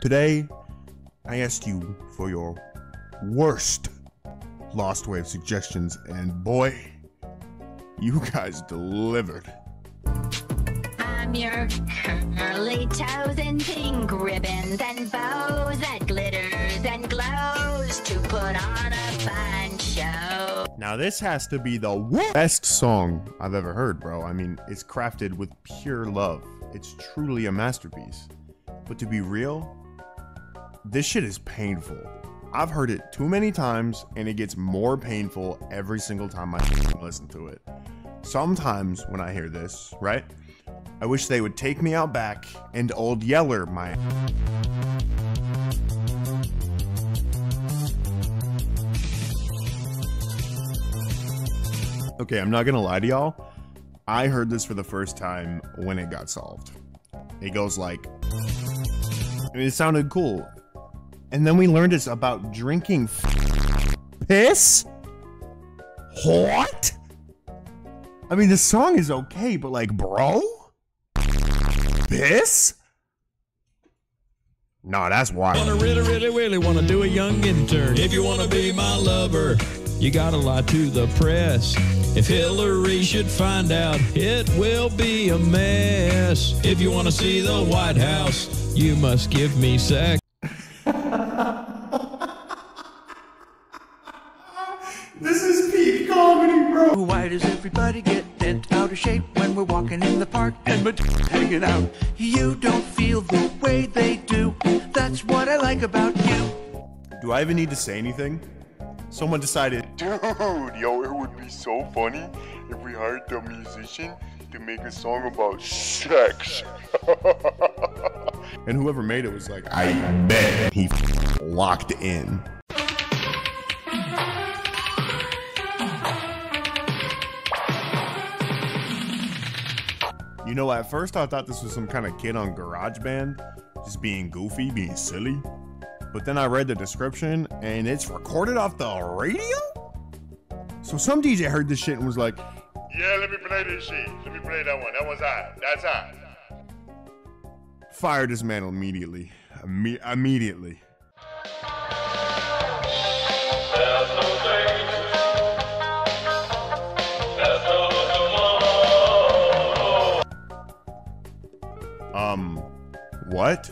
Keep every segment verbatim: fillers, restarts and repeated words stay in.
Today, I asked you for your worst Lost Wave suggestions, and boy, you guys delivered. I'm your curly toes and pink ribbons and bows that glitters and glows to put on a fun show. Now this has to be the best song I've ever heard, bro. I mean, it's crafted with pure love. It's truly a masterpiece. But to be real, this shit is painful. I've heard it too many times, and it gets more painful every single time I listen to it. Sometimes when I hear this, right, I wish they would take me out back and Old Yeller my Okay, I'm not gonna lie to y'all. I heard this for the first time when it got solved. It goes like, and it sounded cool. And then we learned it's about drinking f piss? What? I mean, the song is okay, but like, bro? Piss? Nah, that's wild. I wanna really, really, really wanna do a young intern. If you wanna be my lover, you gotta lie to the press. If Hillary should find out, it will be a mess. If you wanna see the White House, you must give me sex. This is peak comedy, bro. Why does everybody get bent out of shape when we're walking in the park and we're hanging out? You don't feel the way they do. That's what I like about you. Do I even need to say anything? Someone decided, dude, yo, it would be so funny if we hired a musician to make a song about sex. And whoever made it was like, I bet he locked in. You know, at first I thought this was some kind of kid on GarageBand, just being goofy, being silly. But then I read the description, and it's recorded off the radio? So some D J heard this shit and was like, yeah, let me play this shit. Let me play that one. That one's hot. That's hot. Fired this man immediately. Imme immediately. Um, what?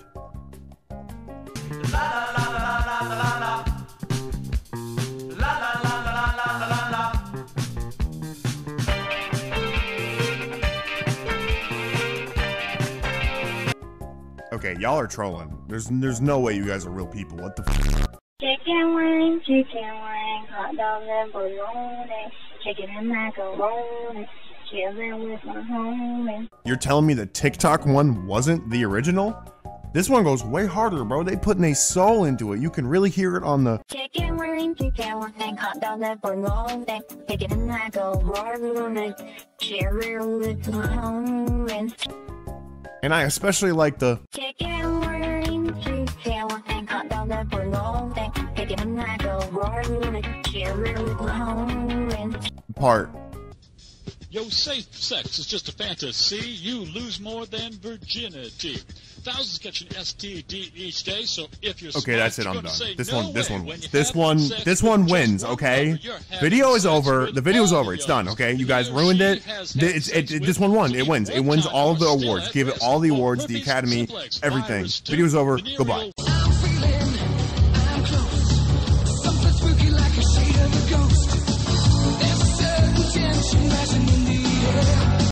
Okay, y'all are trolling. There's there's no way you guys are real people. What the f? Chicken wing, chicken wing, hot dogs and bologna, chicken and macaroni. You're telling me the TikTok one wasn't the original? This one goes way harder, bro. They putting a soul into it. You can really hear it on the chicken wing, chicken wing, hot dog and bologna, chicken and macaroni, cherry with macaroni. And I especially like the chicken wing, chicken wing, hot dog and bologna, chicken and macaroni, cherry with macaroni part. Yo, safe sex is just a fantasy. You lose more than virginity. Thousands catch an S T D each day, so if you're okay, that's it. I'm done. This one, this one, this one, this one wins. Okay, video is over. The video is over. It's done. Okay, you guys ruined it. It's it, it. This one won. It wins. It wins all of the awards. Give it all the awards. The Academy, everything. Video's over. Goodbye.